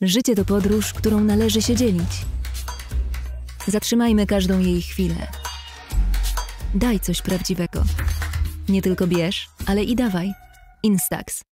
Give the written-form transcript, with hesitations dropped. Życie to podróż, którą należy się dzielić. Zatrzymajmy każdą jej chwilę. Daj coś prawdziwego. Nie tylko bierz, ale i dawaj. Instax.